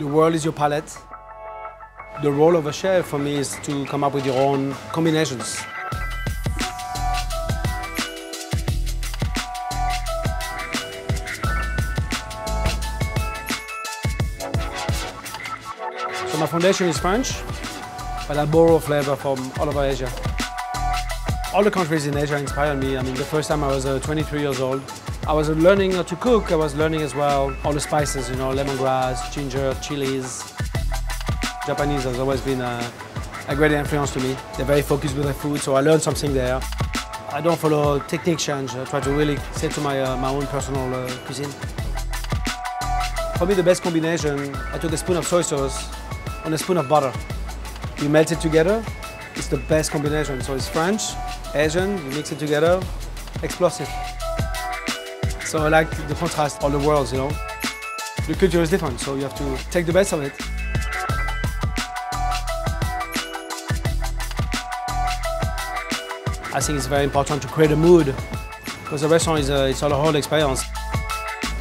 The world is your palette. The role of a chef for me is to come up with your own combinations. So my foundation is French, but I borrow flavor from all over Asia. All the countries in Asia inspired me. I mean, the first time I was 23 years old, I was learning how to cook. I was learning as well all the spices, you know, lemongrass, ginger, chilies. Japanese has always been a great influence to me. They're very focused with their food, so I learned something there. I don't follow technique change. I try to really stick to my own personal cuisine. For me, the best combination, I took a spoon of soy sauce and a spoon of butter. You melt it together, it's the best combination. So it's French, Asian, you mix it together, explosive. So I like the contrast, all the worlds, you know. The culture is different, so you have to take the best of it. I think it's very important to create a mood, because the restaurant is it's all a whole experience.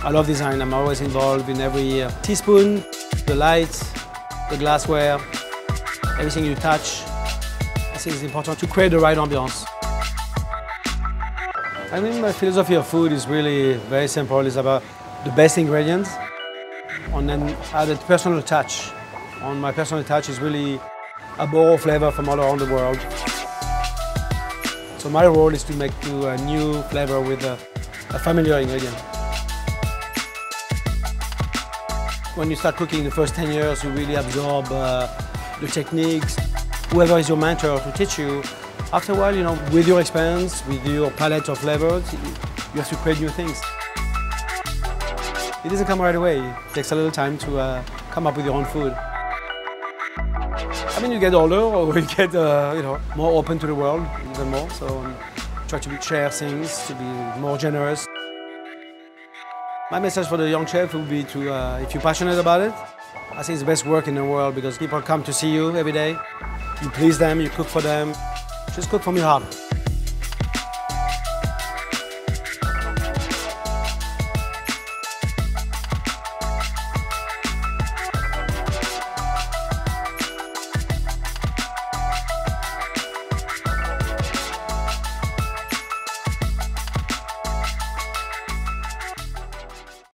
I love design, I'm always involved in every teaspoon, the lights, the glassware, everything you touch. I think it's important to create the right ambiance. I mean, my philosophy of food is really very simple. It's about the best ingredients and then add a personal touch. And my personal touch is really a borrow flavor from all around the world. So my role is to make a new flavor with a familiar ingredient. When you start cooking the first 10 years, you really absorb the techniques. Whoever is your mentor to teach you, after a while, you know, with your experience, with your palette of flavors, you have to create new things. It doesn't come right away. It takes a little time to come up with your own food. I mean, you get older, or you get, you know, more open to the world, even more. So try to share things, to be more generous. My message for the young chef would be to, if you're passionate about it, I think it's the best work in the world because people come to see you every day. You please them, you cook for them. Just cook from your heart.